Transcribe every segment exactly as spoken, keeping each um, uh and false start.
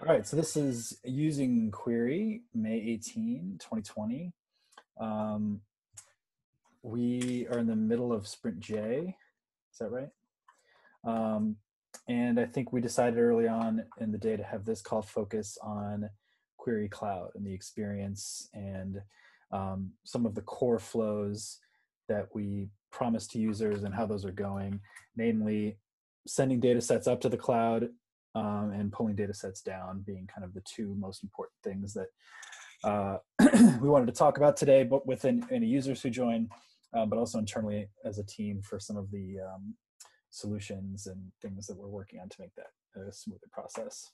All right, so this is using Query, May eighteenth, twenty twenty. Um, we are in the middle of Sprint J, is that right? Um, and I think we decided early on in the day to have this call focus on Qri Cloud and the experience and um, some of the core flows that we promise to users and how those are going, namely sending data sets up to the cloud, Um, and pulling data sets down being kind of the two most important things that uh, we wanted to talk about today, but with any users who join, uh, but also internally as a team for some of the um, solutions and things that we're working on to make that a smoother process.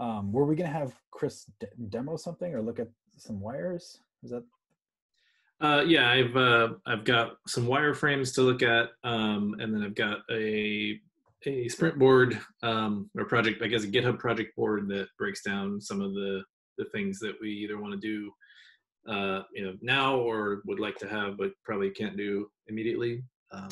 Um, were we going to have Chris de demo something or look at some wires? Is that? Uh, yeah, I've uh, I've got some wireframes to look at, um, and then I've got a. a sprint board um, or project, I guess a GitHub project board that breaks down some of the, the things that we either want to do uh, you know, now or would like to have, but probably can't do immediately. Um,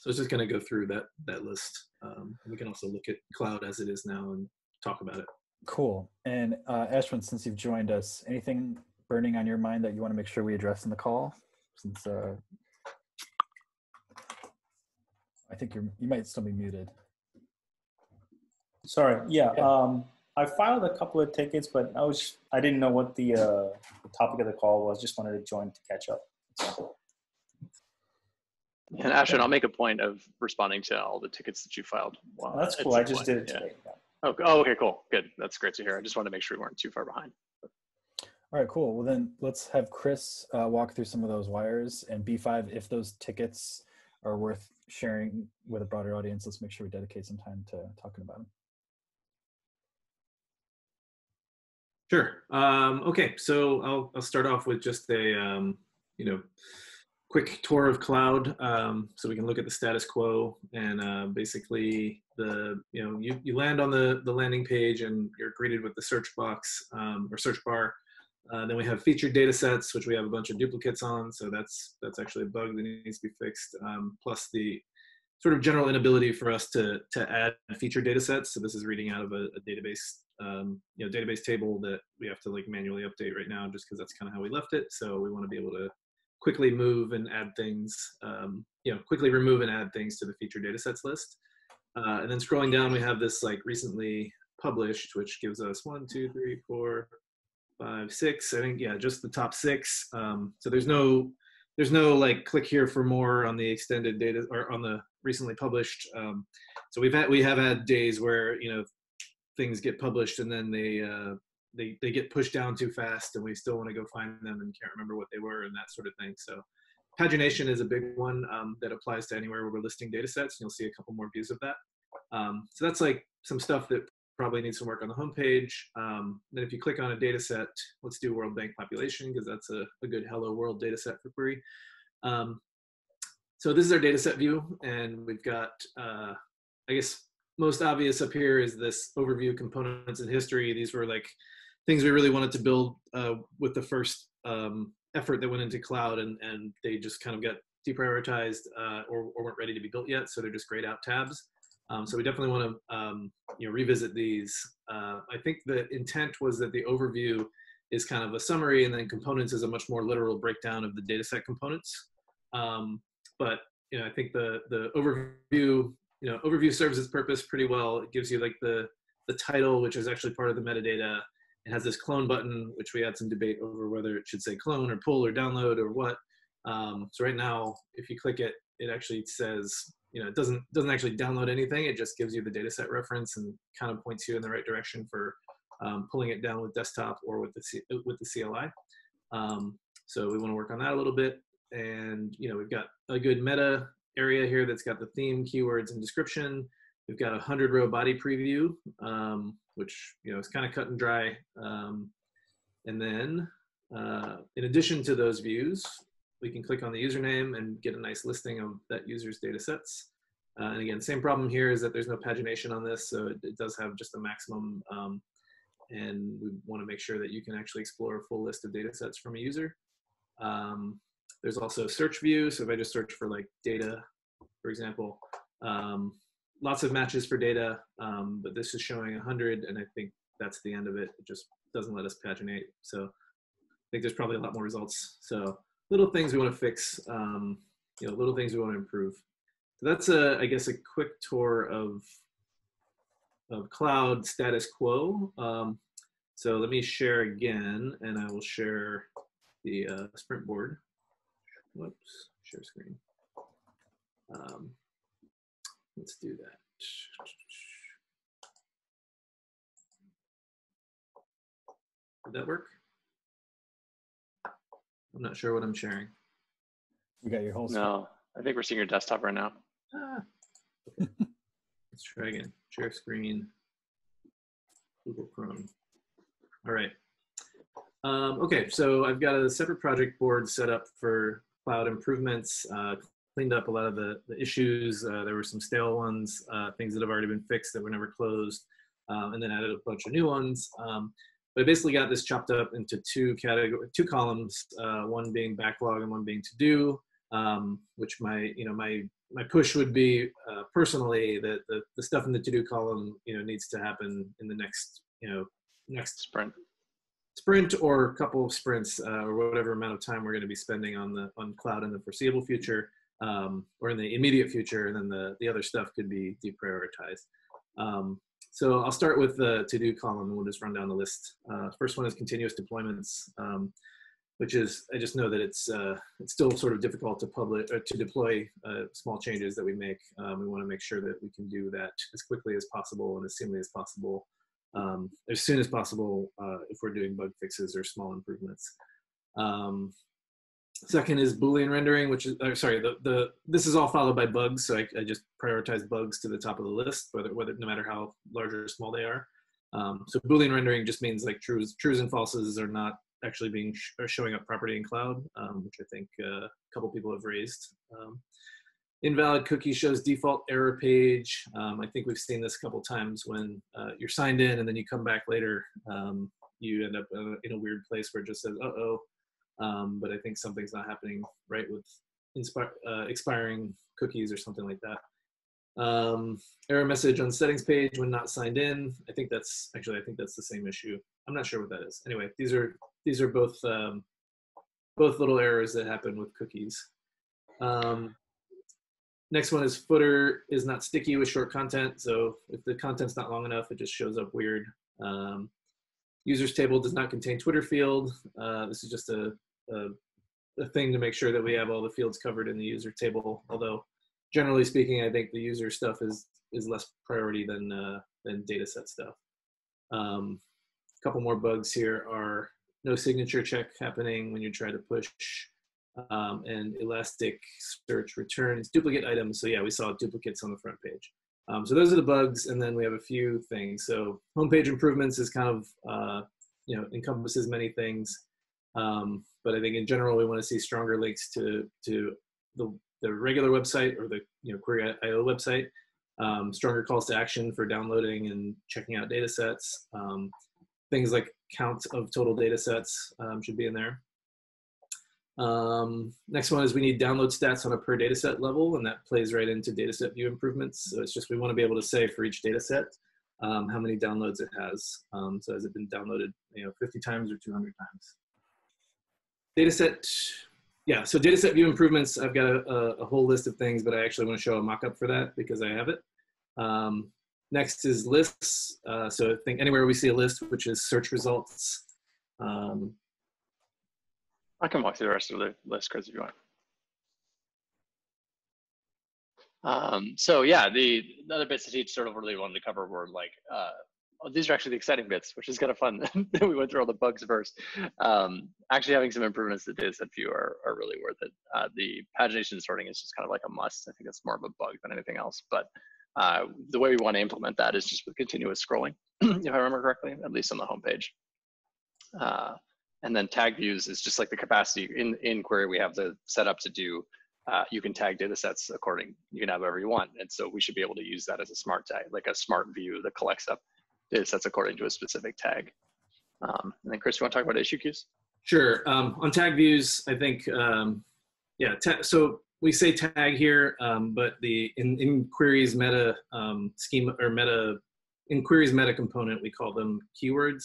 so it's just going to go through that, that list. Um, we can also look at cloud as it is now and talk about it. Cool. And uh, Ashwin, since you've joined us, anything burning on your mind that you want to make sure we address in the call? Since uh, I think you're, you might still be muted. Sorry, yeah. yeah. Um, I filed a couple of tickets, but I was I didn't know what the, uh, the topic of the call was. Just wanted to join to catch up. So. And Ashwin, I'll make a point of responding to all the tickets that you filed. Wow, that's cool. I just point. did it today. Yeah. Yeah. Oh, oh, okay, cool. Good. That's great to hear. I just wanted to make sure we weren't too far behind. All right, cool. Well, then let's have Chris uh, walk through some of those wires, and B five, if those tickets are worth sharing with a broader audience, let's make sure we dedicate some time to talking about them. Sure. Um, okay, so I'll, I'll start off with just a um, you know quick tour of cloud, um, so we can look at the status quo and uh, basically the you know you, you land on the the landing page and you're greeted with the search box um, or search bar. Uh, then we have featured data sets, which we have a bunch of duplicates on. So that's that's actually a bug that needs to be fixed. Um, plus the sort of general inability for us to to add featured data sets. So this is reading out of a, a database, um, you know, database table that we have to like manually update right now, just because that's kind of how we left it. So we want to be able to quickly move and add things, um, you know, quickly remove and add things to the featured data sets list. Uh, and then scrolling down, we have this like recently published, which gives us one, two, three, four, five, six, I think, yeah, just the top six. Um, so there's no, there's no like click here for more on the extended data or on the recently published. Um, so we've had, we have had days where, you know, things get published and then they, uh, they, they get pushed down too fast and we still want to go find them and can't remember what they were and that sort of thing. So pagination is a big one um, that applies to anywhere where we're listing data sets. And you'll see a couple more views of that. Um, so that's like some stuff that probably need some work on the homepage. Um, then if you click on a data set, let's do World Bank population, because that's a, a good Hello World data set for Qri. Um, so this is our data set view. And we've got, uh, I guess, most obvious up here is this overview components and history. These were like things we really wanted to build uh, with the first um, effort that went into cloud, and, and they just kind of got deprioritized uh, or, or weren't ready to be built yet. So they're just grayed out tabs. Um, so we definitely want to um, you know, revisit these. Uh, I think the intent was that the overview is kind of a summary, and then components is a much more literal breakdown of the data set components. Um, but you know, I think the the overview you know overview serves its purpose pretty well. It gives you like the the title, which is actually part of the metadata. It has this clone button, which we had some debate over whether it should say clone or pull or download or what. Um, so right now, if you click it, it actually says, you know, it doesn't doesn't actually download anything. It just gives you the data set reference and kind of points you in the right direction for um, pulling it down with desktop or with the C with the C L I. Um, so we want to work on that a little bit. And you know, we've got a good meta area here that's got the theme, keywords, and description. We've got a hundred row body preview, um, which you know is kind of cut and dry. Um, and then, uh, in addition to those views, we can click on the username and get a nice listing of that user's data sets. Uh, and again, same problem here is that there's no pagination on this, so it, it does have just a maximum. Um, and we want to make sure that you can actually explore a full list of data sets from a user. Um, there's also search view. So if I just search for like data, for example, um, lots of matches for data, um, but this is showing one hundred, and I think that's the end of it. It just doesn't let us paginate. So I think there's probably a lot more results. So little things we want to fix, um, you know, little things we want to improve. So that's, a, I guess, a quick tour of, of cloud status quo. Um, so let me share again, and I will share the uh, sprint board. Whoops, share screen. Um, let's do that. Did that work? I'm not sure what I'm sharing. You got your whole screen. No, I think we're seeing your desktop right now. Ah. Okay. Let's try again. Share screen. Google Chrome. All right. Um, okay, so I've got a separate project board set up for cloud improvements. Uh, cleaned up a lot of the, the issues. Uh, there were some stale ones, uh, things that have already been fixed that were never closed, uh, and then added a bunch of new ones. Um, but I basically got this chopped up into two category, two columns, uh, one being backlog and one being to do, um, which my, you know, my, my push would be uh, personally that the, the stuff in the to do column, you know, needs to happen in the next, you know, next sprint. Sprint or a couple of sprints uh, or whatever amount of time we're going to be spending on the on cloud in the foreseeable future. Um, or in the immediate future, and then the, the other stuff could be deprioritized. Um, so I'll start with the to-do column, and we'll just run down the list. Uh, first one is continuous deployments, um, which is, I just know that it's, uh, it's still sort of difficult to, publish, or to deploy uh, small changes that we make. Um, we want to make sure that we can do that as quickly as possible and as soonly as possible, um, as soon as possible uh, if we're doing bug fixes or small improvements. Um, Second is Boolean rendering, which is, uh, sorry, the, the, this is all followed by bugs. So I, I just prioritize bugs to the top of the list, whether, whether no matter how large or small they are. Um, so Boolean rendering just means like trues, trues and falses are not actually being sh are showing up properly in cloud, um, which I think uh, a couple people have raised. Um, invalid cookie shows default error page. Um, I think we've seen this a couple times when uh, you're signed in and then you come back later, um, you end up uh, in a weird place where it just says, uh-oh. Um, but I think something's not happening right with inspire, uh, expiring cookies or something like that. Um, error message on settings page when not signed in. I think that's actually I think that's the same issue. I'm not sure what that is. Anyway, these are these are both um, both little errors that happen with cookies. Um, next one is footer is not sticky with short content. So if the content's not long enough, it just shows up weird. Um, Users table does not contain Twitter field. Uh, this is just a, a, a thing to make sure that we have all the fields covered in the user table. Although, generally speaking, I think the user stuff is is less priority than uh, than data set stuff. Um, a couple more bugs here are no signature check happening when you try to push, um, and elastic search returns duplicate items. So yeah, we saw duplicates on the front page. Um, so those are the bugs, and then we have a few things. So homepage improvements is kind of, uh, you know, encompasses many things. Um, but I think in general, we want to see stronger links to, to the, the regular website or the, you know, Query dot i o website, um, stronger calls to action for downloading and checking out data sets. Um, things like count of total data sets um, should be in there. Um, next one is we need download stats on a per data set level, and that plays right into data set view improvements. So it's just we want to be able to say for each data set um, how many downloads it has. Um, so has it been downloaded, you know, fifty times or two hundred times? Data set, yeah, so data set view improvements, I've got a, a whole list of things, but I actually want to show a mock-up for that because I have it. Um, next is lists. Uh, so I think anywhere we see a list, which is search results. Um, I can walk through the rest of the list, Chris, if you want. Um, so yeah, the, the other bits that he sort of really wanted to cover were like, uh, oh, these are actually the exciting bits, which is kind of fun. We went through all the bugs first. Um, actually having some improvements to data set view are, are really worth it. Uh, the pagination sorting is just kind of like a must. I think that's more of a bug than anything else. But uh, the way we want to implement that is just with continuous scrolling, if I remember correctly, at least on the homepage. Uh, And then tag views is just like the capacity in, in Query we have the setup to do. Uh, you can tag data sets according, you can have whatever you want. And so we should be able to use that as a smart tag, like a smart view that collects up data sets according to a specific tag. Um, and then Chris, you want to talk about issue queues? Sure, um, on tag views, I think, um, yeah, so we say tag here, um, but the in, in queries meta um, schema or meta in queries meta component, we call them keywords.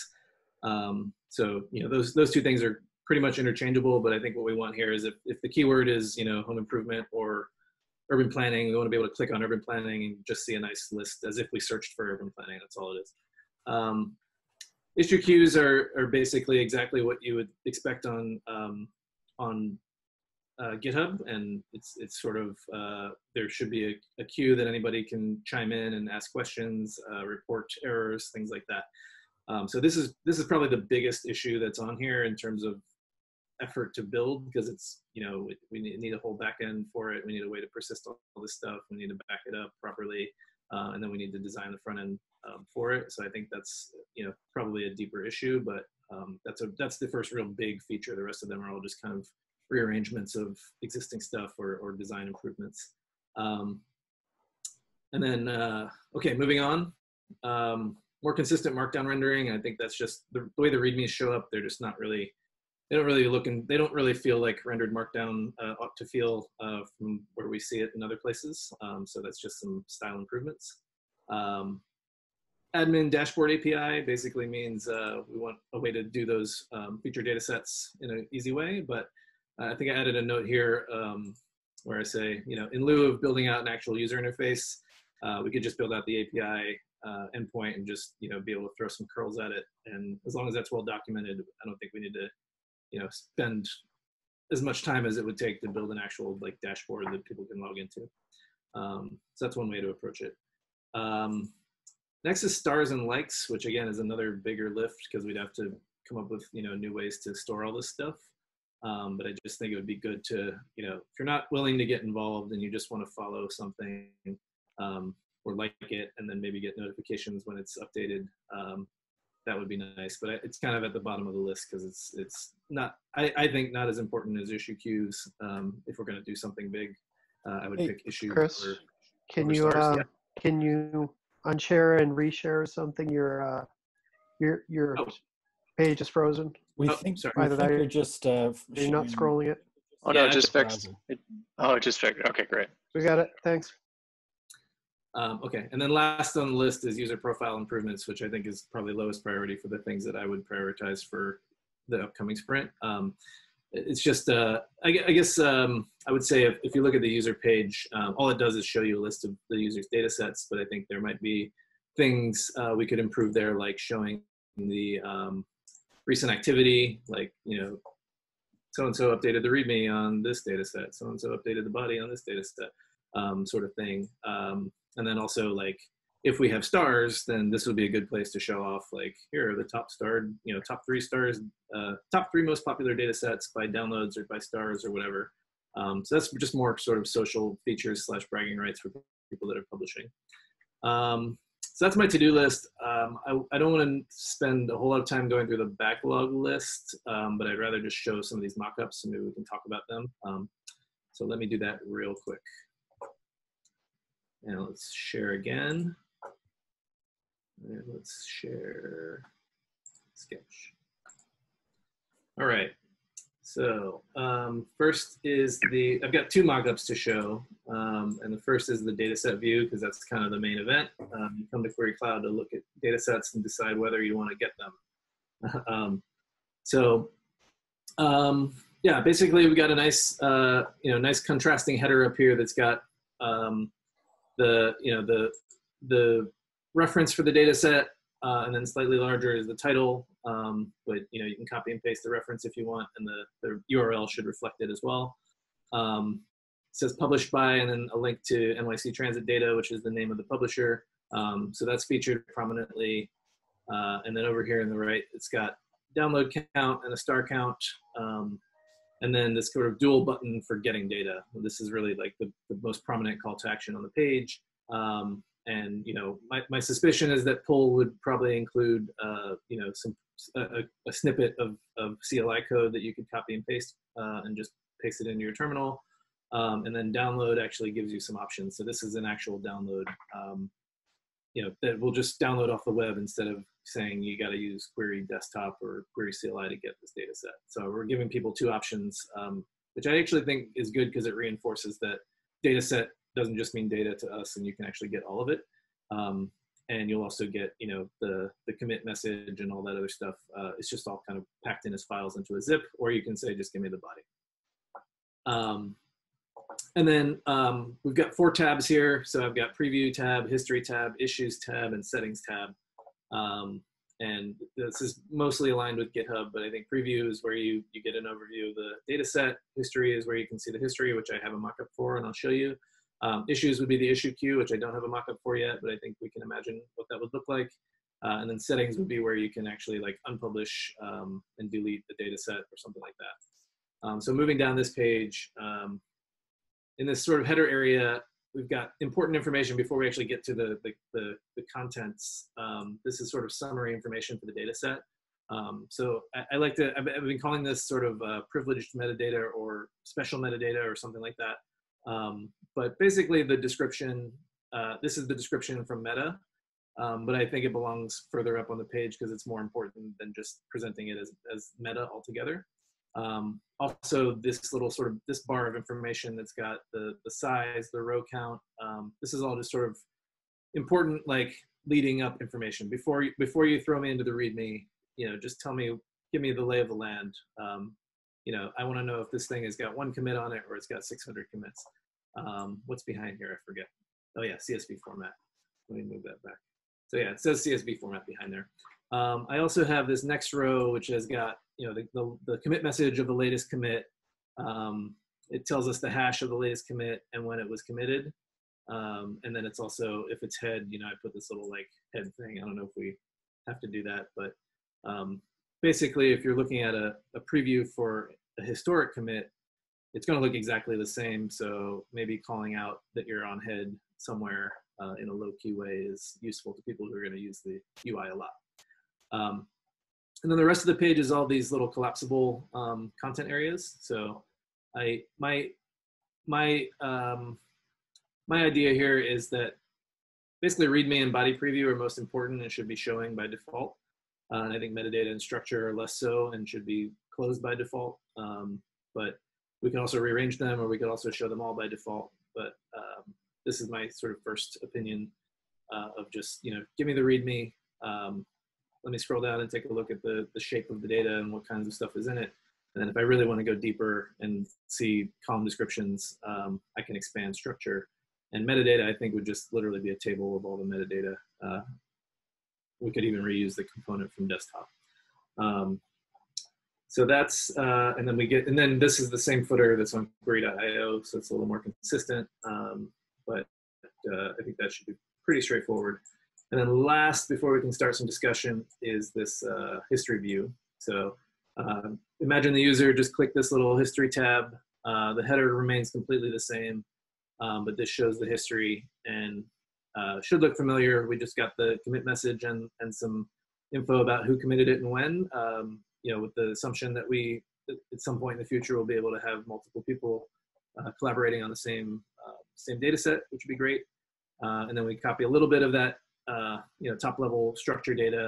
Um, so you know those those two things are pretty much interchangeable. But I think what we want here is if if the keyword is you know home improvement or urban planning, we want to be able to click on urban planning and just see a nice list as if we searched for urban planning. That's all it is. Um, issue queues are are basically exactly what you would expect on um, on Uh, GitHub, and it's it's sort of uh, there should be a, a queue that anybody can chime in and ask questions, uh, report errors, things like that. Um, so this is this is probably the biggest issue that's on here in terms of effort to build, because it's you know we, we need, need a whole backend for it. We need a way to persist all this stuff. We need to back it up properly, uh, and then we need to design the front end um, for it. So I think that's you know probably a deeper issue, but um, that's a that's the first real big feature. The rest of them are all just kind of rearrangements of existing stuff or, or design improvements. Um, and then, uh, okay, moving on. Um, more consistent markdown rendering. I think that's just the, the way the readmes show up. They're just not really, they don't really look and they don't really feel like rendered markdown uh, ought to feel uh, from where we see it in other places. Um, so that's just some style improvements. Um, Admin dashboard A P I basically means uh, we want a way to do those um, feature data sets in an easy way, but I think I added a note here um, where I say, you know, in lieu of building out an actual user interface, uh, we could just build out the A P I uh, endpoint and just, you know, be able to throw some curls at it. And as long as that's well documented, I don't think we need to, you know, spend as much time as it would take to build an actual like dashboard that people can log into. Um, so that's one way to approach it. Um, next is stars and likes, which again is another bigger lift because we'd have to come up with, you know, new ways to store all this stuff. Um, but I just think it would be good to, you know, if you're not willing to get involved and you just want to follow something um, or like it and then maybe get notifications when it's updated, um, that would be nice. But it's kind of at the bottom of the list because it's it's not, I, I think, not as important as issue queues. Um, if we're going to do something big, uh, I would hey, pick issue. Chris, or, can, or you, uh, yeah. can you unshare and reshare something? Your, uh, your, your oh. page is frozen. We oh, think, sorry. We think you're just uh, you're not scrolling it. Oh no, yeah, it just fixed. It, oh, it just fixed. Okay, great. We got it. Thanks. Um, okay, and then last on the list is user profile improvements, which I think is probably lowest priority for the things that I would prioritize for the upcoming sprint. Um, it's just, uh, I, I guess, um, I would say if, if you look at the user page, um, all it does is show you a list of the user's data sets, but I think there might be things uh, we could improve there, like showing the um, recent activity, like, you know, so-and-so updated the README on this data set, so-and-so updated the body on this data set, um, sort of thing. Um, and then also, like, if we have stars, then this would be a good place to show off, like, here are the top starred, you know, top three stars, uh, top three most popular data sets by downloads or by stars or whatever. Um, so that's just more sort of social features slash bragging rights for people that are publishing. Um, So that's my to-do list. Um, I, I don't want to spend a whole lot of time going through the backlog list, um, but I'd rather just show some of these mock-ups and maybe we can talk about them. Um, so let me do that real quick. And let's share again. And let's share Sketch. All right. So um, first is the, I've got two mock-ups to show. Um, and the first is the dataset view, because that's kind of the main event. Um, you come to Qri Cloud to look at datasets and decide whether you want to get them. um, so um, yeah, basically we got a nice, uh, you know, nice contrasting header up here that's got um, the, you know, the, the reference for the dataset, uh, and then slightly larger is the title. Um, but you know, you can copy and paste the reference if you want, and the, the U R L should reflect it as well. Um, it says published by, and then a link to N Y C Transit Data, which is the name of the publisher. Um, so that's featured prominently. Uh, and then over here on the right, it's got download count and a star count. Um, and then this sort of dual button for getting data. Well, this is really like the, the most prominent call to action on the page. Um, and, you know, my, my suspicion is that pull would probably include, uh, you know, some A, a snippet of, of C L I code that you could copy and paste uh, and just paste it into your terminal. Um, and then download actually gives you some options. So this is an actual download, um, you know, that will just download off the web instead of saying you got to use Query Desktop or Query C L I to get this data set. So we're giving people two options. Um, which I actually think is good because it reinforces that data set doesn't just mean data to us, and you can actually get all of it. Um, and you'll also get, you know, the, the commit message and all that other stuff. Uh, it's just all kind of packed in as files into a zip, or you can say, just give me the body. Um, and then um, we've got four tabs here. So I've got preview tab, history tab, issues tab, and settings tab. Um, and this is mostly aligned with GitHub, but I think preview is where you, you get an overview of the data set. History is where you can see the history, which I have a mock-up for, and I'll show you. Um, issues would be the issue queue, which I don't have a mock-up for yet, but I think we can imagine what that would look like. Uh, and then settings would be where you can actually like unpublish um, and delete the data set or something like that. Um, so moving down this page, um, in this sort of header area, we've got important information before we actually get to the, the, the, the contents. Um, this is sort of summary information for the data set. Um, so I, I like to, I've, I've been calling this sort of uh, privileged metadata or special metadata or something like that. Um, but basically the description, uh, this is the description from Meta, um, but I think it belongs further up on the page because it's more important than just presenting it as, as Meta altogether. Um, also this little sort of, this bar of information that's got the, the size, the row count, um, this is all just sort of important, like leading up information. Before you, before you throw me into the README, you know, just tell me, give me the lay of the land. Um, You know, I want to know if this thing has got one commit on it or it's got six hundred commits. Um, what's behind here? I forget. Oh yeah, C S V format. Let me move that back. So yeah, it says C S V format behind there. Um, I also have this next row, which has got, you know, the, the, the commit message of the latest commit. Um, it tells us the hash of the latest commit and when it was committed. Um, and then it's also, if it's head, you know, I put this little like head thing. I don't know if we have to do that, but um, basically if you're looking at a, a preview for a historic commit, it's going to look exactly the same. So maybe calling out that you're on head somewhere uh, in a low key way is useful to people who are going to use the U I a lot. Um, and then the rest of the page is all these little collapsible um, content areas. So I my my um, my idea here is that basically README and body preview are most important and should be showing by default. Uh, and I think metadata and structure are less so and should be closed by default. Um, but we can also rearrange them, or we could also show them all by default. But um, this is my sort of first opinion uh, of just, you know, give me the README. Um, let me scroll down and take a look at the, the shape of the data and what kinds of stuff is in it. And then if I really want to go deeper and see column descriptions, um, I can expand structure. And metadata, I think, would just literally be a table of all the metadata. Uh, we could even reuse the component from desktop. Um, So that's, uh, and then we get, and then this is the same footer that's on Query dot i o, so it's a little more consistent, um, but uh, I think that should be pretty straightforward. And then last, before we can start some discussion, is this uh, history view. So uh, imagine the user just click this little history tab. Uh, the header remains completely the same, um, but this shows the history and uh, should look familiar. We just got the commit message and, and some info about who committed it and when. Um, you know, with the assumption that we, at some point in the future, will be able to have multiple people uh, collaborating on the same uh, same data set, which would be great. Uh, and then we copy a little bit of that, uh, you know, top level structure data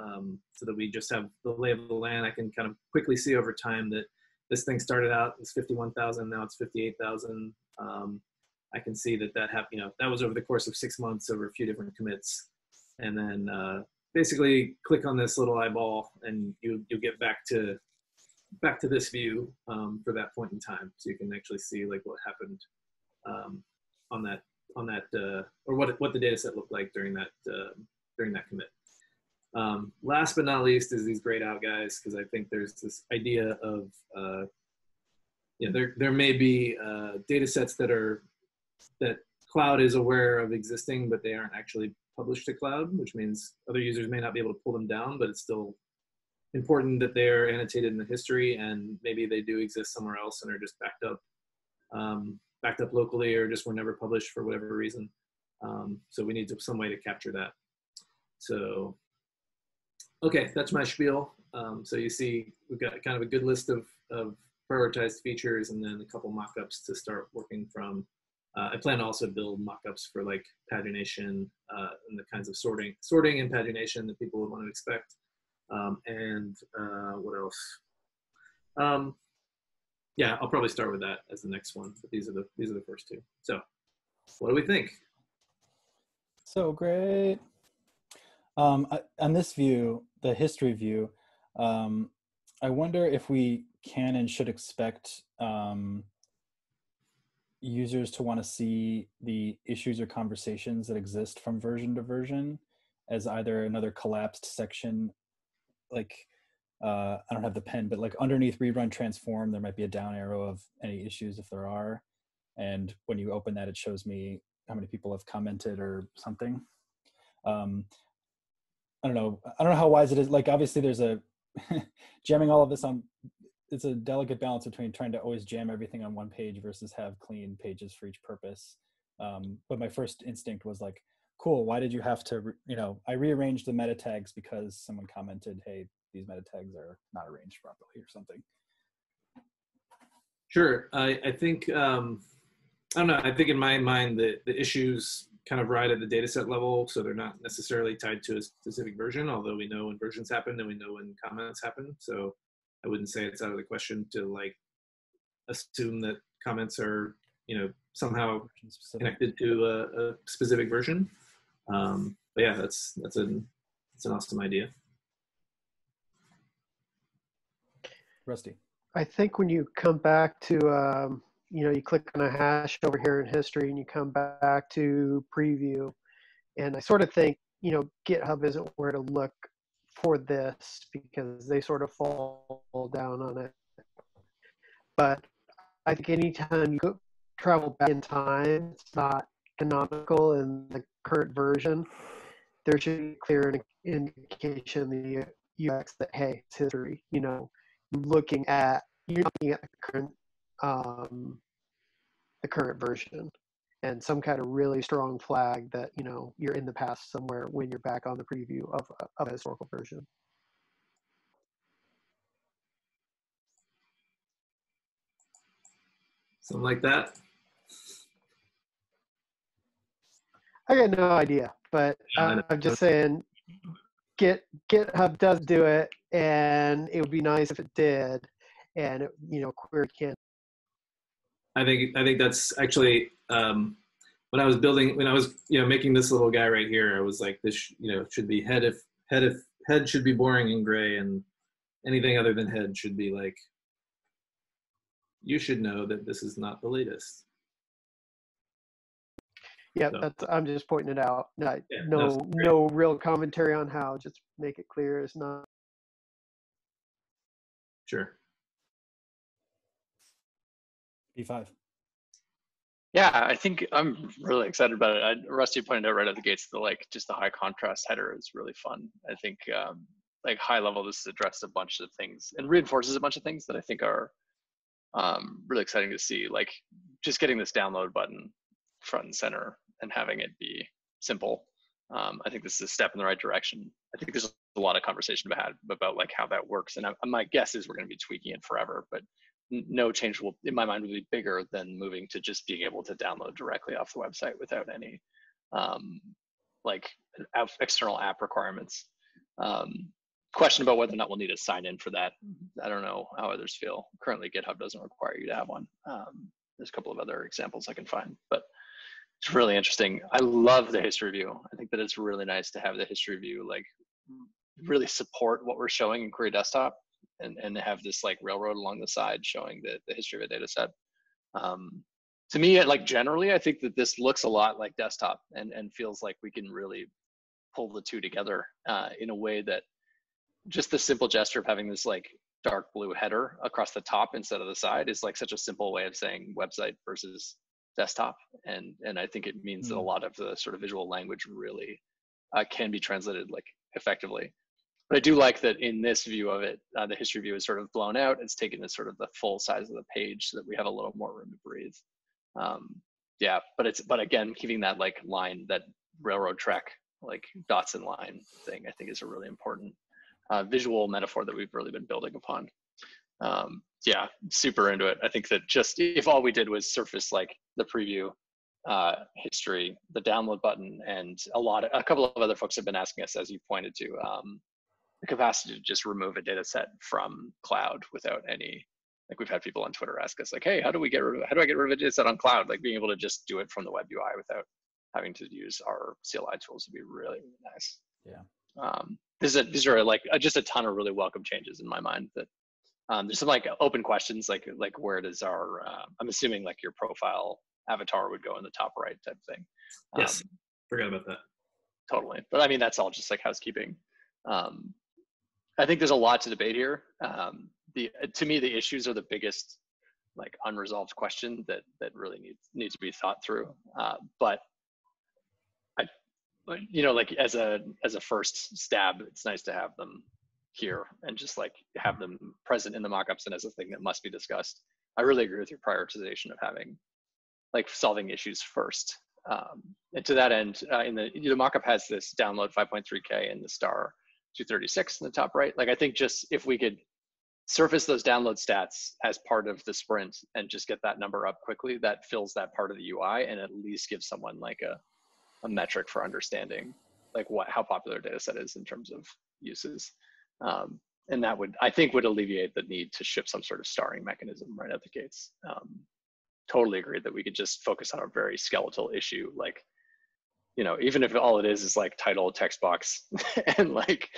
um, so that we just have the lay of the land. I can kind of quickly see over time that this thing started out as fifty-one thousand, now it's fifty-eight thousand. Um, I can see that that happened, you know, that was over the course of six months over a few different commits. And then, uh, basically click on this little eyeball and you, you'll get back to back to this view um, for that point in time. So you can actually see like what happened um, on that, on that uh, or what, what the data set looked like during that, uh, during that commit. Um, last but not least is these grayed out guys, because I think there's this idea of, uh, you know, there, there may be uh, data sets that are, that cloud is aware of existing, but they aren't actually published to cloud, which means other users may not be able to pull them down, but it's still important that they're annotated in the history, and maybe they do exist somewhere else and are just backed up, um, backed up locally, or just were never published for whatever reason. Um, so we need to, some way to capture that. So, okay, that's my spiel. Um, so you see, we've got kind of a good list of, of prioritized features, and then a couple mock-ups to start working from. Uh, I plan to also build mock-ups for like pagination uh, and the kinds of sorting, sorting and pagination that people would want to expect. Um, and uh, what else? Um, yeah, I'll probably start with that as the next one. But these are the these are the first two. So, what do we think? So great. Um, I, on this view, the history view, um, I wonder if we can and should expect um, users to want to see the issues or conversations that exist from version to version as either another collapsed section, like uh, I don't have the pen, but like underneath rerun transform, there might be a down arrow of any issues if there are. And when you open that, it shows me how many people have commented or something. Um, I don't know. I don't know how wise it is. Like, obviously there's a jamming all of this on, it's a delicate balance between trying to always jam everything on one page versus have clean pages for each purpose. Um, but my first instinct was like, cool, why did you have to, you know, I rearranged the meta tags because someone commented, hey, these meta tags are not arranged properly or something. Sure, I, I think, um, I don't know, I think in my mind the, the issues kind of ride at the data set level, so they're not necessarily tied to a specific version, although we know when versions happen and we know when comments happen. So I wouldn't say it's out of the question to like assume that comments are, you know, somehow connected to a, a specific version. Um, but yeah, that's that's an that's an awesome idea. Rusty, I think when you come back to um, you know, you click on a hash over here in history, and you come back to preview, and I sort of think, you know, GitHub isn't where to look for this because they sort of fall down on it. But I think anytime you go, travel back in time, it's not canonical in the current version, there should be clear indication in the U X that, hey, it's history, you know, looking at, you're looking at the current, um, the current version, and some kind of really strong flag that, you know, you're in the past somewhere when you're back on the preview of, of a historical version. Something like that. I got no idea, but um, I'm just saying Git, GitHub does do it, and it would be nice if it did, and it, you know, Query can't. I think I think that's actually um, when I was building, when I was you know making this little guy right here, I was like, this you know should be head if head if head should be boring and gray, and anything other than head should be like, you should know that this is not the latest. Yeah, so. That's, I'm just pointing it out. No, yeah, no, no real commentary on how. Just make it clear it's not. Sure. B five. Yeah, I think I'm really excited about it. I, Rusty pointed out right out the gates the like just the high contrast header is really fun. I think um, like high level, this addresses a bunch of things and reinforces a bunch of things that I think are um, really exciting to see. Like just getting this download button front and center and having it be simple. Um, I think this is a step in the right direction. I think there's a lot of conversation about, about like how that works. And I, my guess is we're going to be tweaking it forever, but no change will, in my mind, will be bigger than moving to just being able to download directly off the website without any um, like external app requirements. Um, question about whether or not we'll need a sign in for that. I don't know how others feel. Currently, GitHub doesn't require you to have one. Um, there's a couple of other examples I can find, but it's really interesting. I love the history view. I think that it's really nice to have the history view like really support what we're showing in Query Desktop, and, and have this like railroad along the side showing the, the history of a data set. Um, to me, like generally, I think that this looks a lot like Desktop, and, and feels like we can really pull the two together uh, in a way that just the simple gesture of having this like dark blue header across the top instead of the side is like such a simple way of saying website versus Desktop, and and I think it means that a lot of the sort of visual language really uh, can be translated like effectively. But I do like that in this view of it, uh, the history view is sort of blown out. It's taken as sort of the full size of the page so that we have a little more room to breathe. Um, yeah, but it's but again, keeping that like line, that railroad track, like dots in line thing, I think is a really important uh, visual metaphor that we've really been building upon. Um, yeah, super into it. I think that just if all we did was surface like the preview uh, history, the download button, and a lot of, a couple of other folks have been asking us, as you pointed to, um, the capacity to just remove a data set from cloud without any Like we've had people on Twitter ask us, like, hey, how do we get rid of, how do I get rid of a dataset on cloud? Like being able to just do it from the web U I without having to use our C L I tools would be really, really nice. Yeah. Um, this is a, these are like a, just a ton of really welcome changes in my mind. That um, there's some like open questions, like like where does our? Uh, I'm assuming like your profile avatar would go in the top right type thing. Yes. Um, Forgot about that. Totally. But I mean, that's all just like housekeeping. Um, I think there's a lot to debate here. Um, the to me, the issues are the biggest like unresolved question that that really needs needs to be thought through. Uh, but I, you know, like as a as a first stab, it's nice to have them here and just like have them present in the mockups and as a thing that must be discussed. I really agree with your prioritization of having like solving issues first. Um, and to that end, uh, in the the mockup has this download five point three K and the star two thirty-six in the top right. Like I think just if we could surface those download stats as part of the sprint and just get that number up quickly, that fills that part of the U I and at least gives someone like a, a metric for understanding like what how popular a data set is in terms of uses. Um, and that would, I think, would alleviate the need to ship some sort of starring mechanism right out the gates. Um, totally agree that we could just focus on a very skeletal issue, like, you know, even if all it is is like title, text box, and like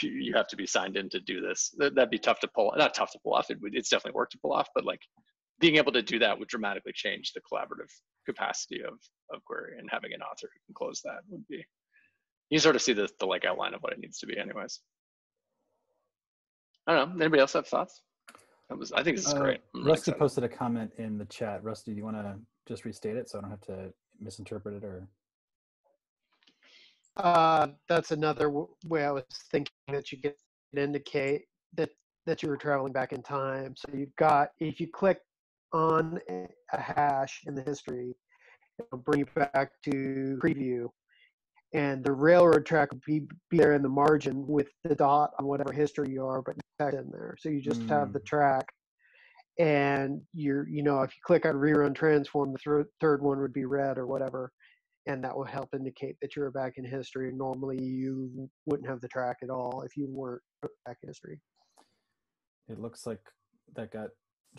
you have to be signed in to do this, that'd be tough to pull, not tough to pull off, it would, it's definitely work to pull off, but like being able to do that would dramatically change the collaborative capacity of, of Query, and having an author who can close that would be, you sort of see the, the like outline of what it needs to be anyways. I don't know, anybody else have thoughts? That was, I think this is great. Uh, really Rusty excited. Posted a comment in the chat. Rusty, do you want to just restate it so I don't have to misinterpret it or? Uh, that's another w way I was thinking that you get to indicate that, that you were traveling back in time. So you've got, if you click on a hash in the history, it'll bring you back to preview. And the railroad track will be, be there in the margin with the dot on whatever history you are, but text in there. So you just mm. have the track. And you're, you know, if you click on rerun transform, the th third one would be red or whatever. And that will help indicate that you're back in history. Normally you wouldn't have the track at all if you weren't back in history. It looks like that got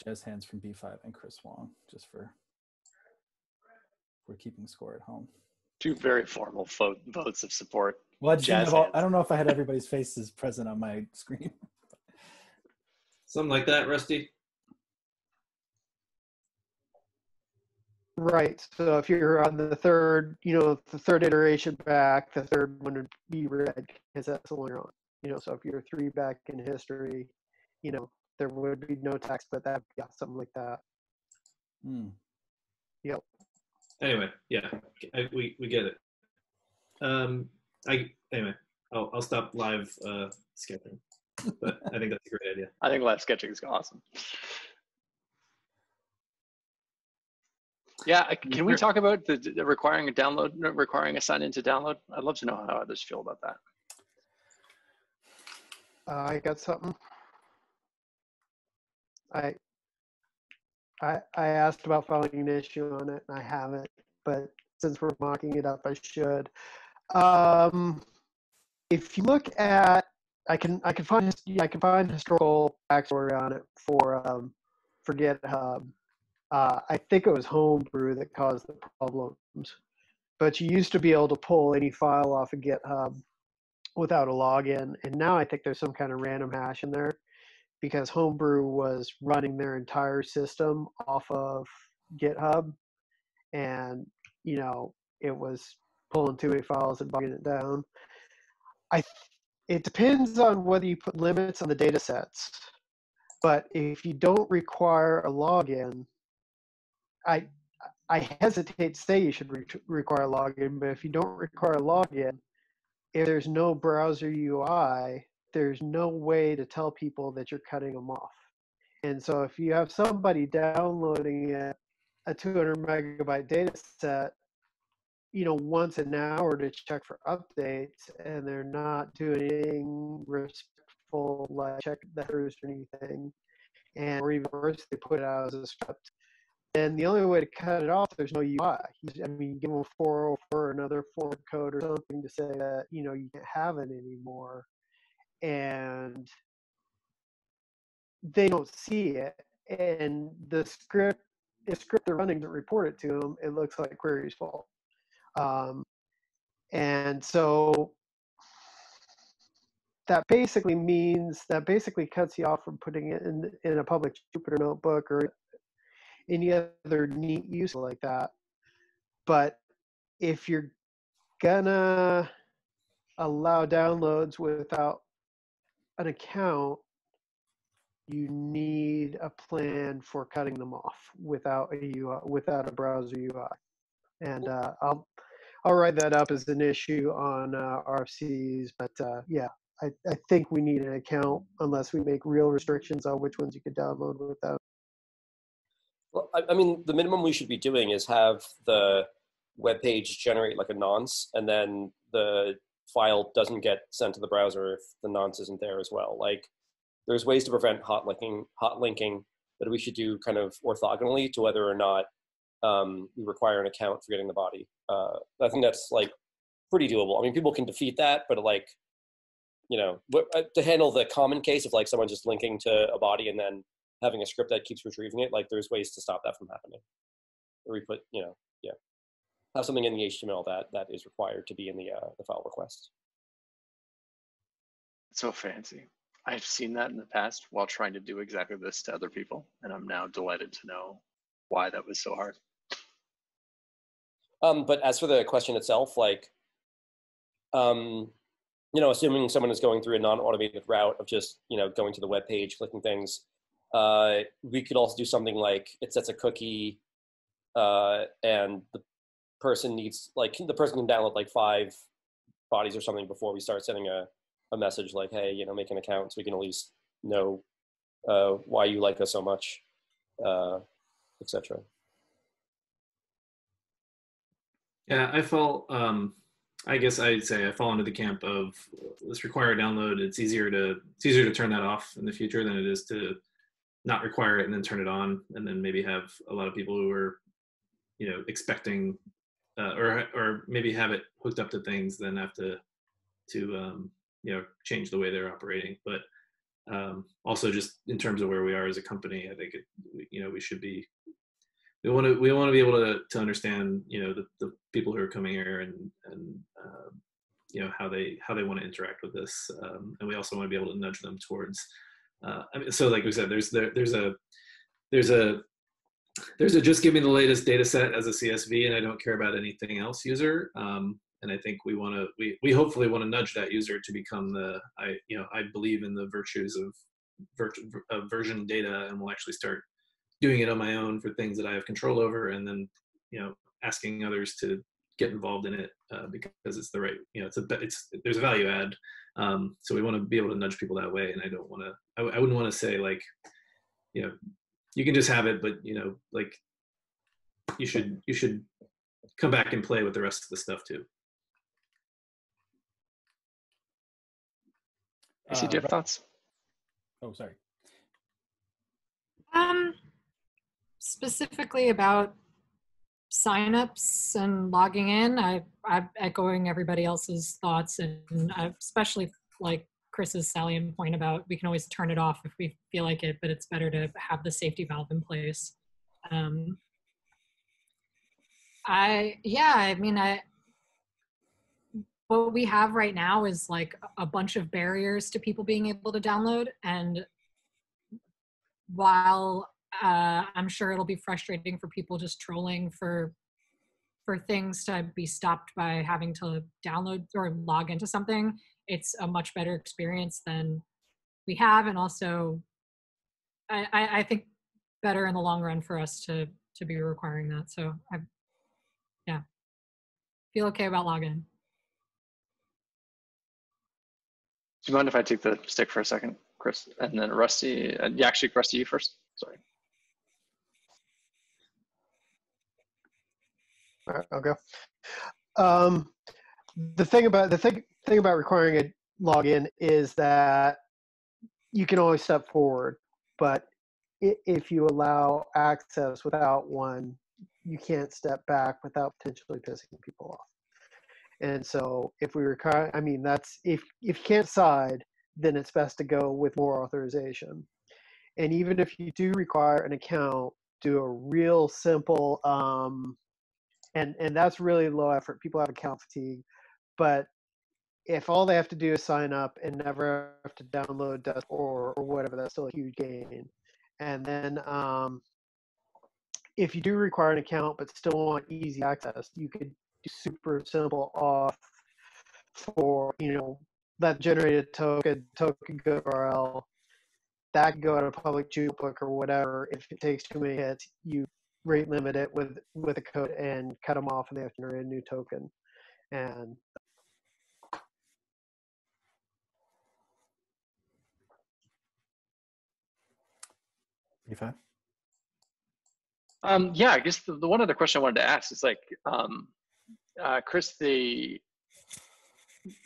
Jez Hands from B five and Chris Wong, just for, we're keeping score at home. Two very formal votes of support. Well, I, just have all, I don't know if I had everybody's faces present on my screen. Something like that, Rusty. Right. So if you're on the third, you know, the third iteration back, the third one would be red because that's the one you're on. You know, so if you're three back in history, you know, there would be no text, but that, yeah, something like that. Hmm. Yep. Anyway, yeah, I, we we get it. Um, I anyway, I'll I'll stop live uh, sketching, but I think that's a great idea. I think live sketching is awesome. Yeah, can we talk about the, the requiring a download, requiring a sign in to download? I'd love to know how others feel about that. Uh, I got something. I. I, I asked about filing an issue on it, and I haven't, but since we're mocking it up, I should. Um, if you look at, I can I can find I can find historical backstory on it for um, for GitHub. Uh, I think it was Homebrew that caused the problems, but you used to be able to pull any file off of GitHub without a login, and now I think there's some kind of random hash in there, because Homebrew was running their entire system off of GitHub, and you know it was pulling two A files and bogging it down. I th it depends on whether you put limits on the data sets, but if you don't require a login, I I hesitate to say you should re require a login. But if you don't require a login, if there's no browser U I, there's no way to tell people that you're cutting them off. And so if you have somebody downloading it, a two hundred megabyte data set, you know, once an hour to check for updates, and they're not doing anything respectful, like check the first or anything, and or even worse, they put it out as a script. And the only way to cut it off, there's no U I. I mean, you give them a four oh four or another form code or something to say that, you know, you can't have it anymore. And they don't see it, and the script, if script they're running to report it to them, it looks like query's fault. Um, and so that basically means that basically cuts you off from putting it in, in a public Jupyter notebook or any other neat use like that. But if you're gonna allow downloads without an account, you need a plan for cutting them off without a U I, without a browser U I. And uh, I'll I'll write that up as an issue on uh, R Cs. But uh, yeah, I, I think we need an account unless we make real restrictions on which ones you could download without. Well, I, I mean, the minimum we should be doing is have the web page generate like a nonce, and then the file doesn't get sent to the browser if the nonce isn't there as well. Like, there's ways to prevent hot linking, hot linking that we should do kind of orthogonally to whether or not um, we require an account for getting the body. Uh, I think that's like pretty doable. I mean, people can defeat that, but like, you know, to handle the common case of like someone just linking to a body and then having a script that keeps retrieving it, like there's ways to stop that from happening. Or we put, you know, yeah, have something in the H T M L that that is required to be in the uh, the file request. So fancy. I've seen that in the past while trying to do exactly this to other people, and I'm now delighted to know why that was so hard. Um, but as for the question itself, like, um, you know, assuming someone is going through a non-automated route of just, you know, going to the web page, clicking things, uh, we could also do something like it sets a cookie, uh, and the person needs, like, the person can download like five bodies or something before we start sending a a message like, hey, you know, make an account so we can at least know uh, why you like us so much, uh, et cetera. Yeah, I fall, um, I guess I'd say I fall into the camp of let's require a download. It's easier to, it's easier to turn that off in the future than it is to not require it and then turn it on, and then maybe have a lot of people who are, you know, expecting uh, or, or maybe have it hooked up to things, then have to, to um, you know, change the way they're operating. But um, also just in terms of where we are as a company, I think, it, you know, we should be, we want to, we want to be able to, to understand, you know, the, the people who are coming here and, and uh, you know, how they, how they want to interact with this. Um, and we also want to be able to nudge them towards, uh, I mean, so like we said, there's, there, there's a, there's a, there's a just give me the latest data set as a C S V and I don't care about anything else user. Um, And I think we want to, we, we hopefully want to nudge that user to become the, I, you know, I believe in the virtues of, vir, of version data, and will actually start doing it on my own for things that I have control over, and then, you know, asking others to get involved in it uh, because it's the right, you know, it's a, it's, there's a value add. Um, so we want to be able to nudge people that way. And I don't want to, I, I wouldn't want to say like, you know, you can just have it, but you know, like you should, you should come back and play with the rest of the stuff too. I see. Do you have thoughts? Oh, sorry. Um, specifically about signups and logging in, I, I'm echoing everybody else's thoughts, and I especially like Chris's salient point about we can always turn it off if we feel like it, but it's better to have the safety valve in place. Um, I yeah, I mean I. What we have right now is like a bunch of barriers to people being able to download. And while uh, I'm sure it'll be frustrating for people just trolling for, for things to be stopped by having to download or log into something, it's a much better experience than we have. And also I, I, I think better in the long run for us to, to be requiring that. So I, yeah, feel okay about login. Do you mind if I take the stick for a second, Chris? And then Rusty, uh, yeah, actually, Rusty, you first, sorry. All right, I'll go. Um, the thing about, the thing, thing about requiring a login is that you can always step forward, but if you allow access without one, you can't step back without potentially pissing people off. And so if we require, I mean, that's, if, if you can't side, then it's best to go with more authorization. And even if you do require an account, do a real simple, um, and, and that's really low effort. People have account fatigue. But if all they have to do is sign up and never have to download dust or, or whatever, that's still a huge gain. And then um, if you do require an account but still want easy access, you could do super simple auth for, you know, that generated token, token U R L. That can go out of public Jupyter or whatever. If it takes too many hits, you rate limit it with, with a code and cut them off, and they have to generate a new token. And you fine? Um, yeah, I guess the, the one other question I wanted to ask is like, um, uh, Chris, the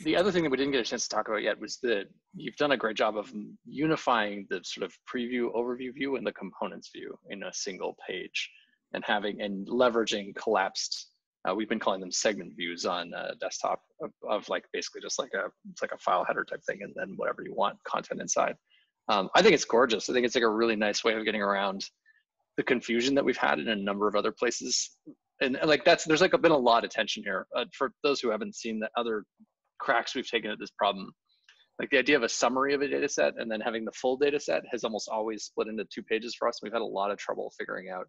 the other thing that we didn't get a chance to talk about yet was that you've done a great job of unifying the sort of preview, overview view, and the components view in a single page, and having and leveraging collapsed. Uh, we've been calling them segment views on uh, desktop of, of like basically just like a it's like a file header type thing, and then whatever you want content inside. Um, I think it's gorgeous. I think it's like a really nice way of getting around the confusion that we've had in a number of other places. And, and like that's, there's like a, been a lot of tension here. Uh, for those who haven't seen the other cracks we've taken at this problem, like the idea of a summary of a data set and then having the full data set has almost always split into two pages for us. We've had a lot of trouble figuring out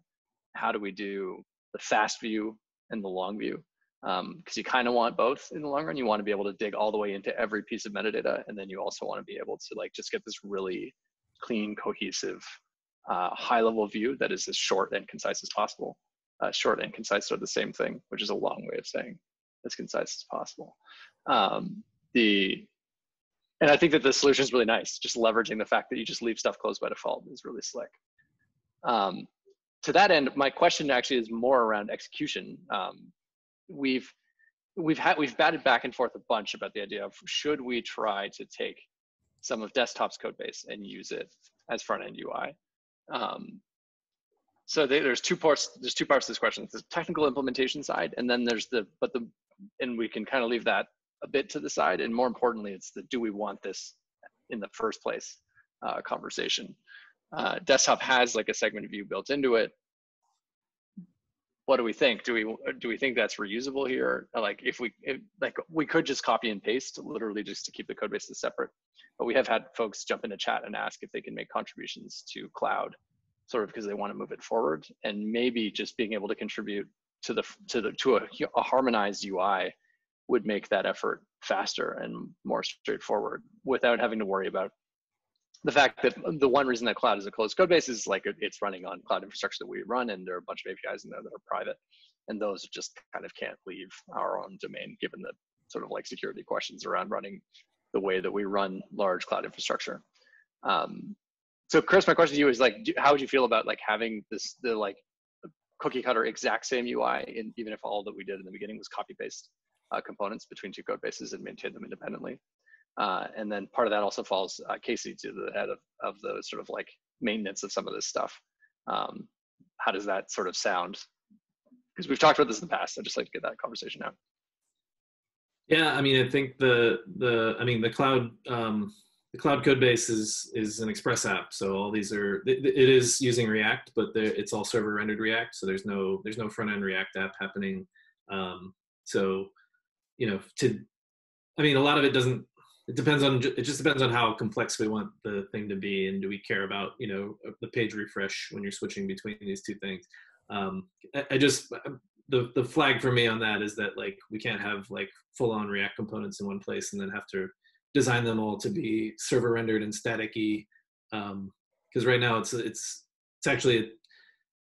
how do we do the fast view and the long view. Um, because you kind of want both in the long run. You want to be able to dig all the way into every piece of metadata, and then you also want to be able to like just get this really clean, cohesive, uh, high-level view that is as short and concise as possible. Uh, short and concise are the same thing, which is a long way of saying as concise as possible. Um, the and I think that the solution is really nice. Just leveraging the fact that you just leave stuff closed by default is really slick. Um, to that end, my question actually is more around execution. Um, We've we've had we've batted back and forth a bunch about the idea of should we try to take some of desktop's code base and use it as front end U I. Um, so they, there's two parts. There's two parts to this question. There's the technical implementation side, and then there's the but the and we can kind of leave that a bit to the side. And more importantly, it's the do we want this in the first place uh, conversation. Uh, desktop has like a segment view built into it. What do we think? Do we do we think that's reusable here? Like if we if, like we could just copy and paste, literally just to keep the code bases separate. But we have had folks jump into chat and ask if they can make contributions to cloud, sort of because they want to move it forward. And maybe just being able to contribute to the to the to a, a harmonized U I would make that effort faster and more straightforward without having to worry about the fact that the one reason that cloud is a closed code base is like it's running on cloud infrastructure that we run, and there are a bunch of A P Is in there that are private, and those just kind of can't leave our own domain given the sort of like security questions around running the way that we run large cloud infrastructure. Um, so Chris, my question to you is like, do, how would you feel about like having this, the like cookie cutter exact same U I, in, even if all that we did in the beginning was copy paste uh, components between two code bases and maintain them independently? Uh, and then part of that also falls uh, Casey to the head of, of the sort of like maintenance of some of this stuff. Um, how does that sort of sound? Because we've talked about this in the past. I'd just like to get that conversation out. Yeah, I mean, I think the the I mean the cloud um, the cloud code base is is an Express app. So all these are it, it is using React, but there, it's all server rendered React. So there's no there's no front end React app happening. Um, so you know, to I mean, a lot of it doesn't. It depends on, it just depends on how complex we want the thing to be, and do we care about, you know, the page refresh when you're switching between these two things. Um, I, I just, the, the flag for me on that is that, like, we can't have, like, full-on React components in one place and then have to design them all to be server-rendered and staticky, because um, right now it's, it's, it's actually,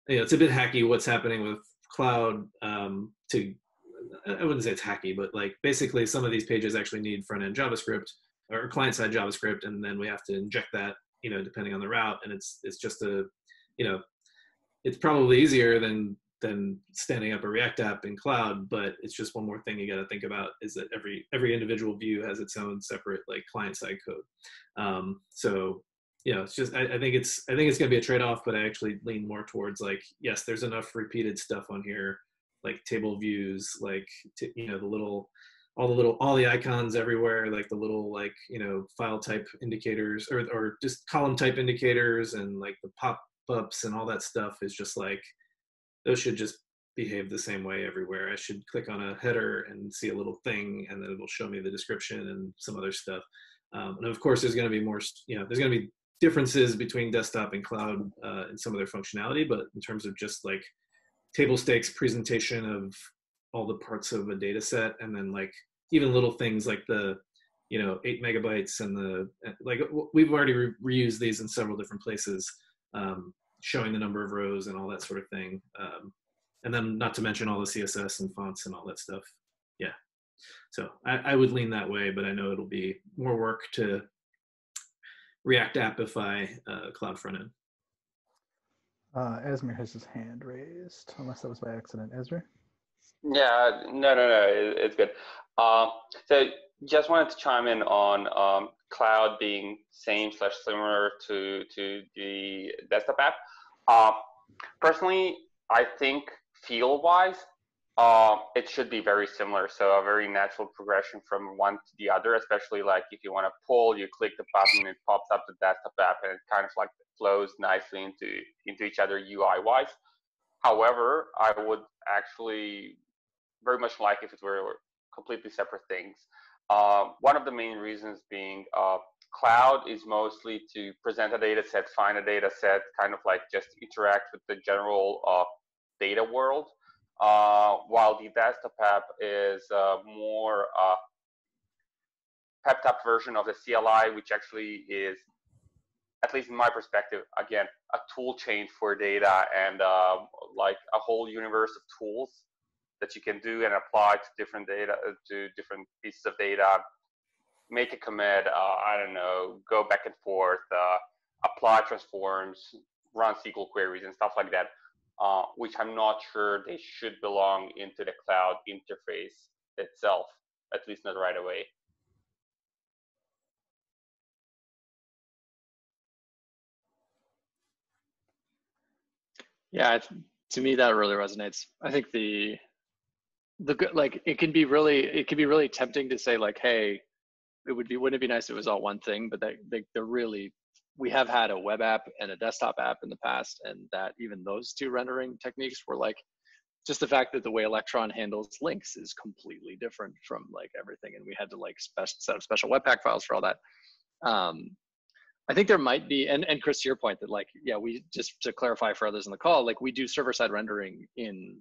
you know, it's a bit hacky what's happening with cloud um, to, I wouldn't say it's hacky, but like basically some of these pages actually need front-end JavaScript or client-side JavaScript, and then we have to inject that, you know, depending on the route. And it's it's just a, you know, it's probably easier than than standing up a React app in cloud, but it's just one more thing you got to think about is that every every individual view has its own separate like client-side code. Um, so you know, it's just I, I think it's I think it's going to be a trade-off, but I actually lean more towards like yes, there's enough repeated stuff on here. Like table views, like, you know, the little all the little, all the icons everywhere, like the little, like, you know, file type indicators or, or just column type indicators and like the pop-ups and all that stuff is just like, those should just behave the same way everywhere. I should click on a header and see a little thing and then it'll show me the description and some other stuff. Um, and of course there's gonna be more, you know, there's gonna be differences between desktop and cloud uh, in some of their functionality, but in terms of just like table stakes presentation of all the parts of a data set, and then like even little things like the, you know, eight megabytes and the, like we've already re reused these in several different places, um, showing the number of rows and all that sort of thing. Um, and then not to mention all the C S S and fonts and all that stuff. Yeah. So I, I would lean that way, but I know it'll be more work to React appify uh, cloud front end. Uh, Esmer has his hand raised, unless that was by accident. Esmer? Yeah, no, no, no, it, it's good. Uh, so just wanted to chime in on um, cloud being same slash similar to, to the desktop app. Uh, personally, I think feel-wise, uh, it should be very similar. So a very natural progression from one to the other, especially like if you want to pull, you click the button, it pops up the desktop app, and it kind of like flows nicely into, into each other U I-wise. However, I would actually very much like if it were completely separate things. Uh, one of the main reasons being uh, cloud is mostly to present a data set, find a data set, kind of like just interact with the general uh, data world, uh, while the desktop app is uh, more uh, pepped up version of the C L I, which actually is, at least in my perspective, again, a tool chain for data and uh, like a whole universe of tools that you can do and apply to different data, to different pieces of data, make a commit, uh, I don't know, go back and forth, uh, apply transforms, run S Q L queries and stuff like that, uh, which I'm not sure they should belong into the cloud interface itself, at least not right away. Yeah, to me that really resonates. I think the the like it can be really it can be really tempting to say like, hey, it would be wouldn't it be nice if it was all one thing? But they, they they're really we have had a web app and a desktop app in the past, and that even those two rendering techniques were like just the fact that the way Electron handles links is completely different from like everything, and we had to like special set up special Webpack files for all that. Um, I think there might be, and, and Chris, to your point that like, yeah, we just to clarify for others in the call, like we do server-side rendering in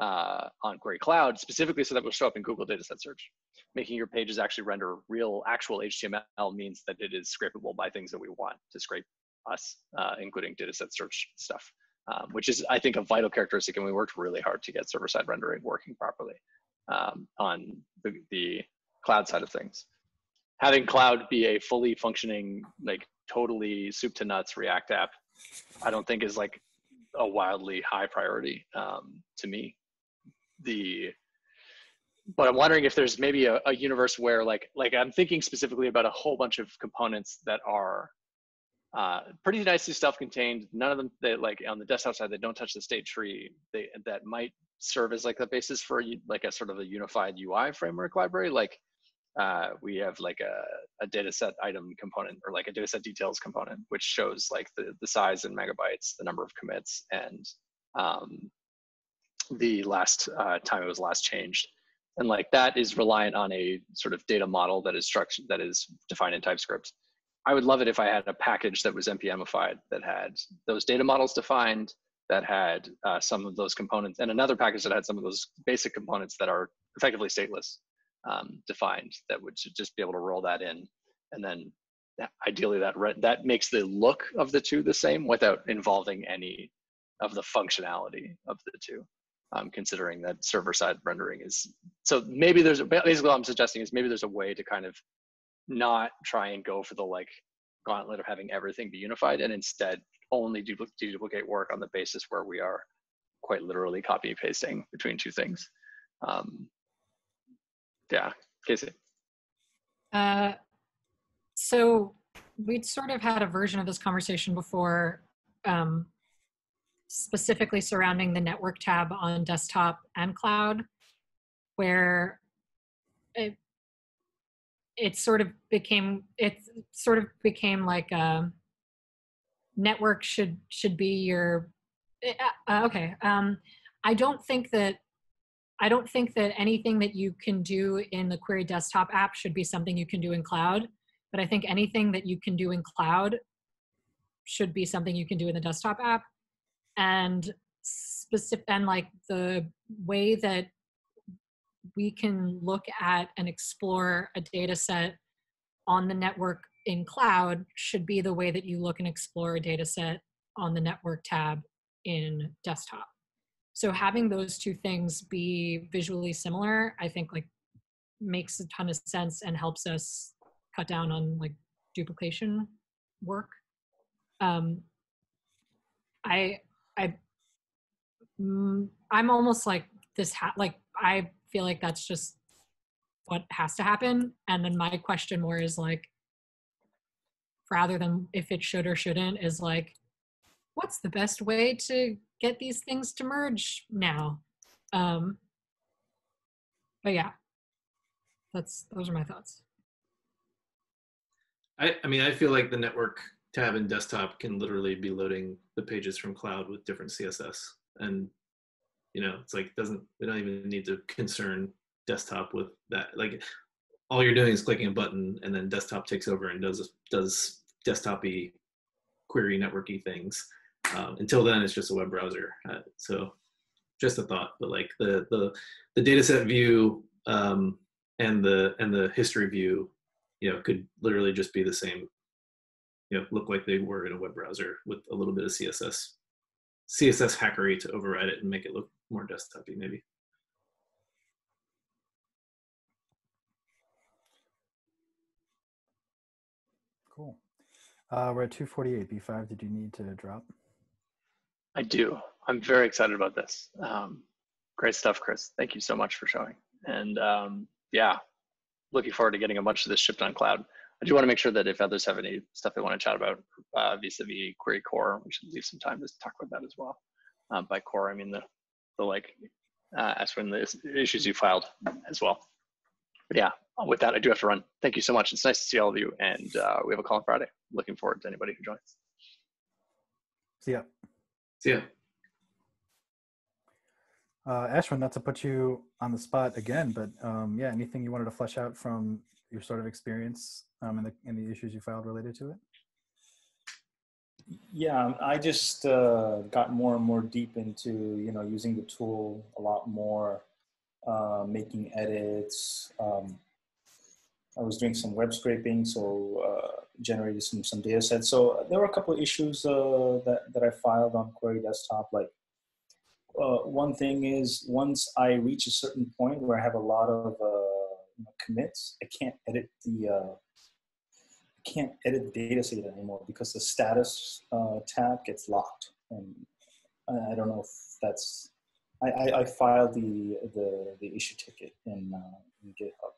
uh, on Qri Cloud specifically so that will show up in Google Dataset Search. Making your pages actually render real, actual H T M L means that it is scrapable by things that we want to scrape us, uh, including Dataset Search stuff, um, which is, I think, a vital characteristic, and we worked really hard to get server-side rendering working properly um, on the, the cloud side of things. Having cloud be a fully functioning, like totally soup to nuts React app, I don't think is like a wildly high priority um, to me. The, but I'm wondering if there's maybe a, a universe where like, like I'm thinking specifically about a whole bunch of components that are uh, pretty nicely self-contained. None of them that like on the desktop side, they don't touch the state tree. They, that might serve as like the basis for like a sort of a unified U I framework library. Like, Uh, we have like a, a data set item component or like a data set details component, which shows like the, the size in megabytes, the number of commits, and um, the last uh, time it was last changed. And like that is reliant on a sort of data model that is structured, that is defined in TypeScript. I would love it if I had a package that was npmified that had those data models defined, that had uh, some of those components, and another package that had some of those basic components that are effectively stateless. Um, defined, that would just be able to roll that in, and then ideally that that makes the look of the two the same without involving any of the functionality of the two. Um, considering that server-side rendering is so, maybe there's basically what I'm suggesting is maybe there's a way to kind of not try and go for the like gauntlet of having everything be unified, and instead only dupl duplicate work on the basis where we are quite literally copy and pasting between two things. Um, Yeah, Casey. Uh, so we'd sort of had a version of this conversation before, um, specifically surrounding the network tab on desktop and cloud, where it, it sort of became it sort of became like a network should should be your uh, okay. Um, I don't think that I don't think that anything that you can do in the Query desktop app should be something you can do in cloud. But I think anything that you can do in cloud should be something you can do in the desktop app. And specific and like the way that we can look at and explore a data set on the network in cloud should be the way that you look and explore a data set on the network tab in desktop. So having those two things be visually similar, I think like makes a ton of sense and helps us cut down on like duplication work. Um, I, I, mm, I'm almost like this, ha like I feel like that's just what has to happen. And then my question more is like, rather than if it should or shouldn't, is like, what's the best way to get these things to merge now? Um, but yeah, that's, those are my thoughts. I, I mean, I feel like the network tab and desktop can literally be loading the pages from cloud with different C S S. And, you know, it's like, doesn't, we don't even need to concern desktop with that. Like all you're doing is clicking a button and then desktop takes over and does, does desktop-y query networky things. Um, until then, it's just a web browser. Uh, so just a thought, but like the, the, the data set view um, and the, and the history view, you know, could literally just be the same. You know, look like they were in a web browser with a little bit of C S S, C S S hackery to override it and make it look more desktop-y maybe. Cool. Uh, we're at two forty-eight. B five, did you need to drop? I do. I'm very excited about this. Um, great stuff, Chris. Thank you so much for showing. And um, yeah, looking forward to getting a bunch of this shipped on cloud. I do want to make sure that if others have any stuff they want to chat about uh, vis-a-vis Query Core, we should leave some time to talk about that as well. Um, by core, I mean the, the like, uh, as when the issues you filed as well. But yeah, with that, I do have to run. Thank you so much. It's nice to see all of you. And uh, we have a call on Friday. Looking forward to anybody who joins. See ya. See ya. Uh, Ashwin, not to put you on the spot again, but um, yeah, anything you wanted to flesh out from your sort of experience um, and, the, and the issues you filed related to it? Yeah, I just uh, got more and more deep into, you know, using the tool a lot more, uh, making edits. Um, I was doing some web scraping, so uh, generated some, some data sets. So there were a couple of issues uh, that, that I filed on Query Desktop. Like uh, one thing is once I reach a certain point where I have a lot of uh, commits, I can't edit the uh, I can't edit the data set anymore because the status uh, tab gets locked, and I don't know if that's. I, I, I filed the the the issue ticket in, uh, in GitHub,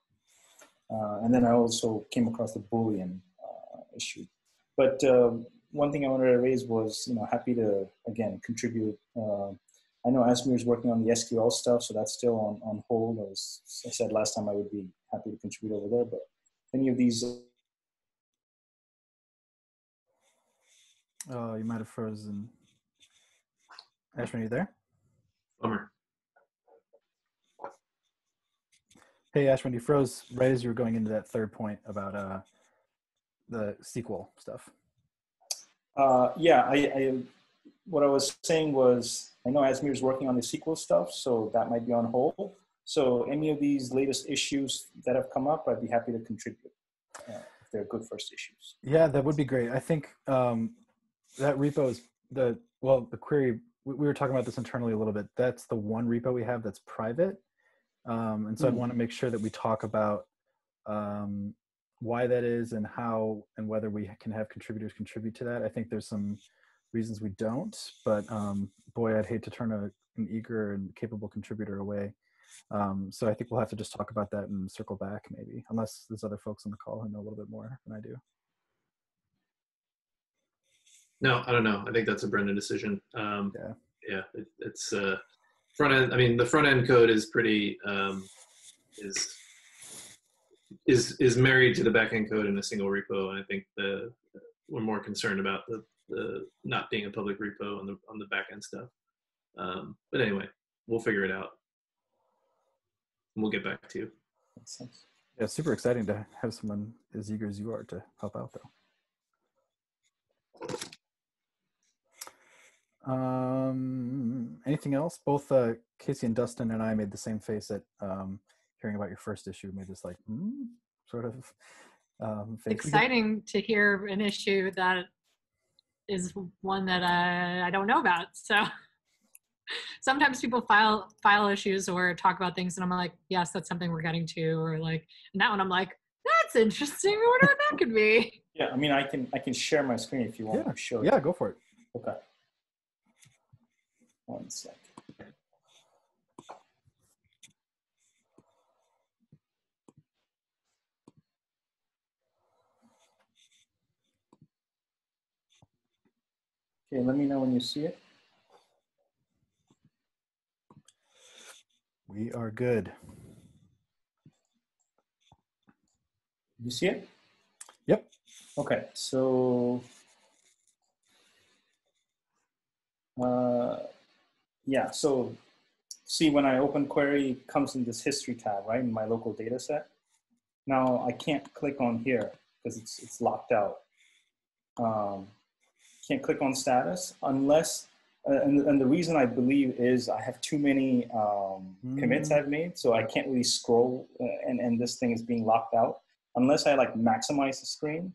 uh, and then I also came across the Boolean uh, issue. But uh, one thing I wanted to raise was, you know, happy to again contribute. Uh, I know Asmir is working on the S Q L stuff, so that's still on, on hold. As I said last time, I would be happy to contribute over there, but any of these... Oh, you might have frozen. Ashwin, are you there? Bummer. Hey, Ashwin, you froze right as you were going into that third point about uh, the S Q L stuff. Uh, yeah, I... I what I was saying was, I know Asmir is working on the S Q L stuff, so that might be on hold. So any of these latest issues that have come up, I'd be happy to contribute uh, if they're good first issues. Yeah, that would be great. I think um, that repo is the, well, the query, we, we were talking about this internally a little bit. That's the one repo we have that's private. Um, and so mm-hmm. I'd want to make sure that we talk about um, why that is and how and whether we can have contributors contribute to that. I think there's some reasons we don't, but um, boy, I'd hate to turn a, an eager and capable contributor away. Um, so I think we'll have to just talk about that and circle back maybe, unless there's other folks on the call who know a little bit more than I do. No, I don't know. I think that's a Brendan decision. Um, yeah, yeah it, it's uh, front end. I mean, the front end code is pretty, um, is is is married to the backend code in a single repo, and I think the we're more concerned about the, the not being a public repo on the on the backend stuff. Um, but anyway, we'll figure it out. And we'll get back to you. Makes sense. Yeah, super exciting to have someone as eager as you are to help out, though. Um, anything else? Both uh, Casey and Dustin and I made the same face at um, hearing about your first issue. Made us like, mm, sort of um, face. Exciting to hear an issue that is one that I, I don't know about. So sometimes people file file issues or talk about things, and I'm like, yes, that's something we're getting to, or like, and that one I'm like, that's interesting. I wonder what that could be. Yeah, I mean, I can I can share my screen if you want yeah. to show. Yeah, you. Go for it. Okay. One second. Okay, let me know when you see it. We are good. You see it? Yep. Okay, so uh, yeah, so see, when I open Query, it comes in this history tab, right, in my local data set. Now I can't click on here because it's, it's locked out. Um, can't click on status unless, uh, and, and the reason I believe is I have too many um, mm. commits I've made, so I can't really scroll, uh, and, and this thing is being locked out unless I like maximize the screen.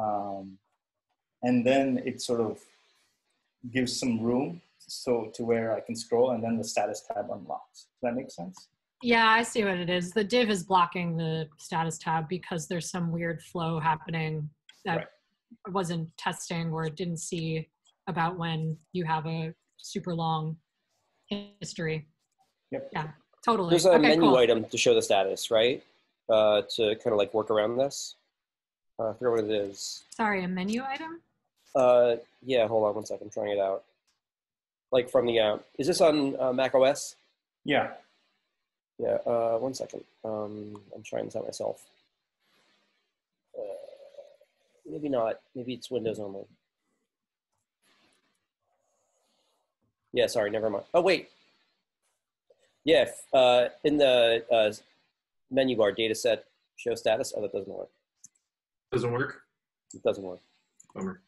Um, and then it sort of gives some room so to where I can scroll, and then the status tab unlocks. Does that make sense? Yeah, I see what it is. The div is blocking the status tab because there's some weird flow happening that right. I wasn't testing or didn't see about when you have a super long history. Yep. Yeah, totally. There's a okay, menu cool. item to show the status, right? Uh, to kind of like work around this. Uh, I forget what it is. Sorry, a menu item? Uh, yeah, hold on one second. I'm trying it out. Like from the uh, is this on uh, Mac O S? Yeah. Yeah. Uh, one second. Um, I'm trying this out myself. Uh, maybe not. Maybe it's Windows only. Yeah. Sorry. Never mind. Oh wait. Yeah. Uh, in the uh, menu bar, data set, show status. Oh, that doesn't work. Doesn't work. It doesn't work. Bummer.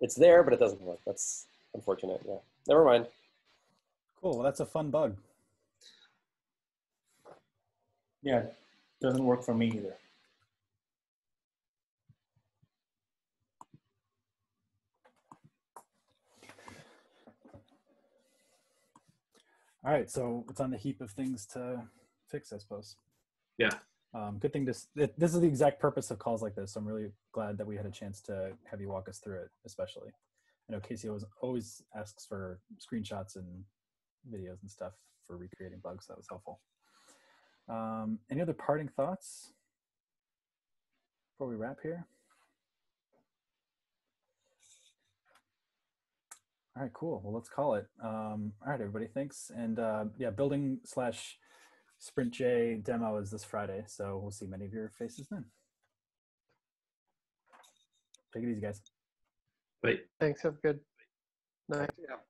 It's there, but it doesn't work. That's unfortunate. Yeah. Never mind. Cool. Well, that's a fun bug. Yeah, doesn't work for me either. All right, so it's on the heap of things to fix, I suppose. Yeah. Um, good thing this this is the exact purpose of calls like this. So I'm really glad that we had a chance to have you walk us through it, especially. I know Casey always, always asks for screenshots and videos and stuff for recreating bugs. That was helpful. Um, any other parting thoughts before we wrap here? All right, cool. Well, let's call it. Um, all right, everybody, thanks. And uh, yeah, building slash Sprint J demo is this Friday. So we'll see many of your faces then. Take it easy, guys. Wait. Thanks. Have a good night. Yeah.